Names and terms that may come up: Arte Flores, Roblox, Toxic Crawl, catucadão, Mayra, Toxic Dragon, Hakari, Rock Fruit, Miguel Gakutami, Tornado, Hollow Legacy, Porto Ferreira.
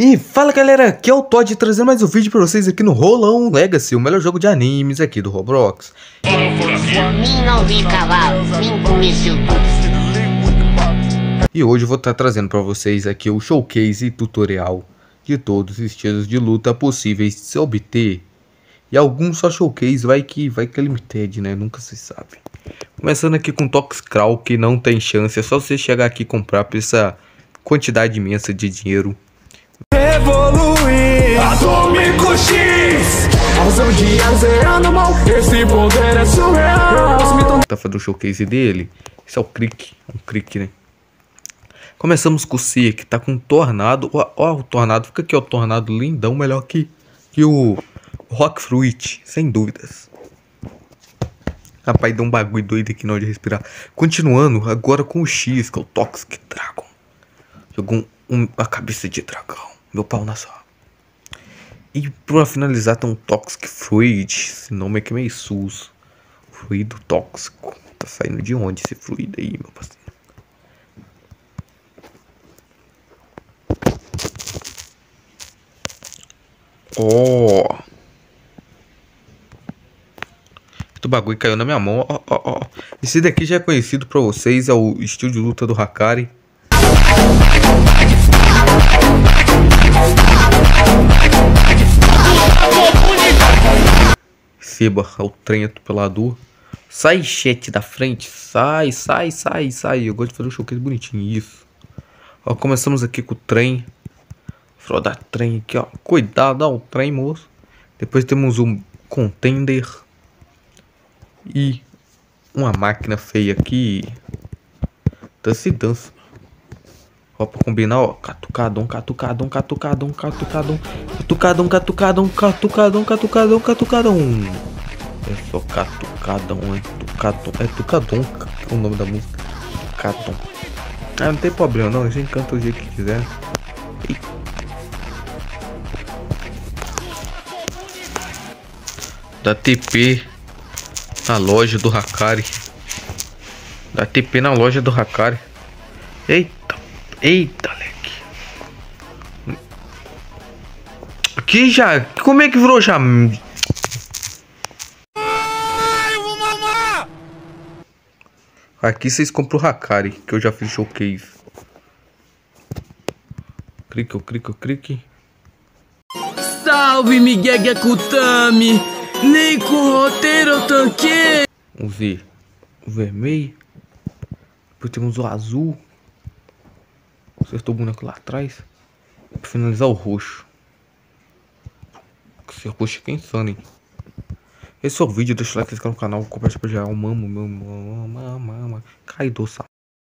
E fala galera, aqui é o Todd trazendo mais um vídeo pra vocês aqui no Hollow Legacy, o melhor jogo de animes aqui do Roblox. E hoje eu vou estar trazendo pra vocês aqui o showcase tutorial de todos os estilos de luta possíveis de se obter. E alguns só showcase, vai que é limited, né, nunca se sabe. Começando aqui com Toxic Crawl, que não tem chance, é só você chegar aqui e comprar por essa quantidade imensa de dinheiro. Evoluir Atômico X, razão de azerando mal, esse poder é surreal. Tá fazendo o showcase dele. Esse é o Crick, um Crick, né? Começamos com o C, que tá com um Tornado. Ó, o Tornado, fica aqui, ó, o Tornado lindão, melhor que o Rock Fruit, sem dúvidas. Rapaz, deu um bagulho doido aqui na hora de respirar. Continuando, agora com o X, que é o Toxic Dragon. Jogou a cabeça de dragão, meu pau na sua. E pra finalizar tem um Toxic Fruit, esse nome aqui é meio sus. Fluido tóxico, tá saindo de onde esse fluido aí, meu parceiro? Ó, o bagulho caiu na minha mão, ó, ó, ó. Esse daqui já é conhecido pra vocês, é o estilo de luta do Hakari. Seba ao trem atropelador. Sai, chat, da frente. Sai, sai, sai, sai. Eu gosto de fazer um showcase bonitinho. Isso. Ó, começamos aqui com o trem. Frodar trem aqui, ó. Cuidado, ó, o trem, moço. Depois temos um contender. E uma máquina feia aqui. Dança e dança. Ó, pra combinar, ó, catucadão, catucadão, catucadão, catucadão, catucadão, catucadão, catucadão, catucadão, catucadão. É só catucadão, é tucadão, é o nome da música, catucadão. Ah, não tem problema não, a gente canta o jeito que quiser. Dá TP na loja do Hakari. Dá TP na loja do Hakari. Eita, leque. Aqui já. Como é que virou já? Ai, eu vou mamar! Aqui vocês compram o Hakari, que eu já fiz showcase. Clique. Salve, Miguel Gakutami! Nem com o roteiro eu tanquei! Vamos ver. O vermelho. Depois temos o azul. Acertou o boneco lá atrás. Pra finalizar o roxo. Esse roxo aqui é insano, hein? Esse é o vídeo, deixa o like, se inscreve no canal, compartilha pra geral. Mama. Cai doça.